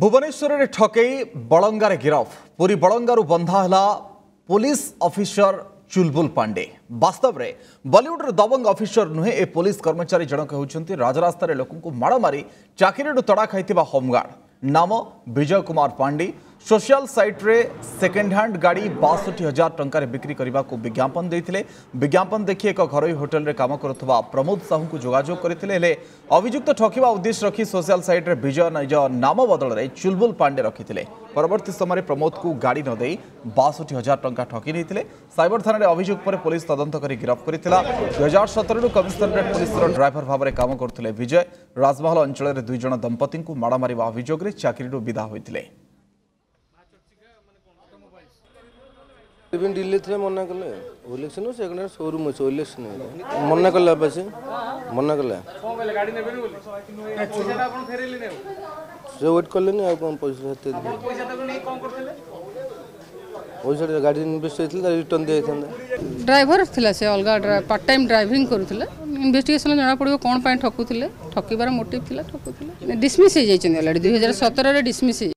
भुवनेश्वर ठकई बलंगार गिरफ पूरी बलंगारु बंधाला पुलिस अफिसर चुलबुल पांडे। वास्तव में बॉलीवुड दबंग अफिसर नुहे ए पुलिस कर्मचारी जनक होउछन्ती राजरास्तार लोकंकु माड़ मारी चाकरीडु तड़ा खाइतिबा होमगार्ड नाम विजय कुमार पांडे। सोशल साइट रे सेकेंड हैंड गाड़ी 62000 टंका बिक्री करने को विज्ञापन देते। विज्ञापन देखी एक घर होटेल रे काम करुवा प्रमोद साहू को जोगाजोग करते। अभियुक्त ठकिबा उद्देश्य रखी सोशल साइट रे विजय निज नाम बदल चुलबुल पांडे रखिते। परवर्त समय प्रमोद को गाड़ी न दे 62000 टंका ठकी नहीं। साइबर थाना रे अभियोग पर पुलिस तदंत कर गिरफ कर 2017 कमिशनरेट पुलिस ड्राइवर भाव में काम करते विजय। राजमहल अंचल में दुईज दंपति को माड़ मार अभियोग चाकरी विदा होते। दिल्ली थे मना कले इलेक्शन से शोरूम अच्छे इलेक्शन मना कला पास मना कला से वेट कले पैसा पैसा गाड़ी इनभेस्ट रिटर्न दी ड्राइवर थी से अलग पार्ट टाइम ड्राइविंग करूला। इन्वेस्टिगेशन जना पड़ो कौन ठकुले ठकबार मोटिव ठकुले डिसमिस हो जाती। Already 2017 dismiss.